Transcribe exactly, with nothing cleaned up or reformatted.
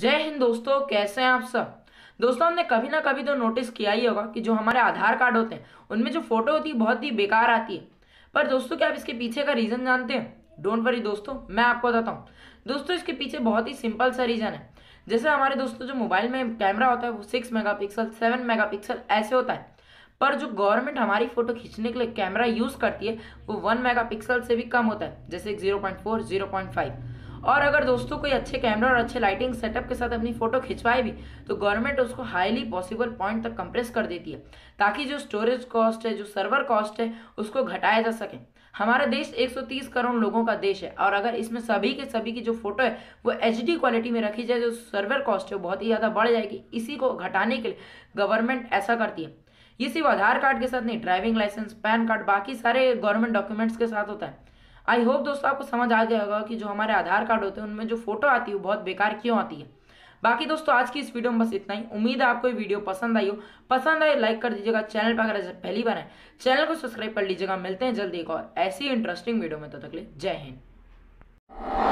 जय हिंद दोस्तों, कैसे हैं आप सब। दोस्तों हमने कभी ना कभी तो नोटिस किया ही होगा कि जो हमारे आधार कार्ड होते हैं उनमें जो फोटो होती है बहुत ही बेकार आती है। पर दोस्तों क्या आप इसके पीछे का रीज़न जानते हैं? डोंट वरी दोस्तों, मैं आपको बताता हूँ। दोस्तों इसके पीछे बहुत ही सिंपल सा रीज़न है। जैसे हमारे दोस्तों जो मोबाइल में कैमरा होता है वो six mega pixel seven mega pixel ऐसे होता है, पर जो गवर्नमेंट हमारी फ़ोटो खींचने के लिए कैमरा यूज़ करती है वो वन मेगा पिक्सल से भी कम होता है, जैसे zero point four, zero point five. और अगर दोस्तों कोई अच्छे कैमरा और अच्छे लाइटिंग सेटअप के साथ अपनी फ़ोटो खिंचवाए भी तो गवर्नमेंट उसको हाईली पॉसिबल पॉइंट तक कंप्रेस कर देती है, ताकि जो स्टोरेज कॉस्ट है, जो सर्वर कॉस्ट है, उसको घटाया जा सके। हमारा देश एक सौ तीस करोड़ लोगों का देश है, और अगर इसमें सभी के सभी की जो फोटो है वो एचडी क्वालिटी में रखी जाए, जो सर्वर कॉस्ट है वो बहुत ही ज़्यादा बढ़ जाएगी। इसी को घटाने के लिए गवर्नमेंट ऐसा करती है। ये सिर्फ आधार कार्ड के साथ नहीं, ड्राइविंग लाइसेंस, पैन कार्ड, बाकी सारे गवर्नमेंट डॉक्यूमेंट्स के साथ होता है। आई होप दोस्तों आपको समझ आ गया होगा कि जो हमारे आधार कार्ड होते हैं उनमें जो फोटो आती है वो बहुत बेकार क्यों आती है। बाकी दोस्तों आज की इस वीडियो में बस इतना ही। उम्मीद है आपको ये वीडियो पसंद आई हो। पसंद आए लाइक कर दीजिएगा। चैनल पर अगर पहली बार है चैनल को सब्सक्राइब कर लीजिएगा। मिलते हैं जल्दी एक और ऐसी इंटरेस्टिंग वीडियो में, तब तक के लिए जय हिंद।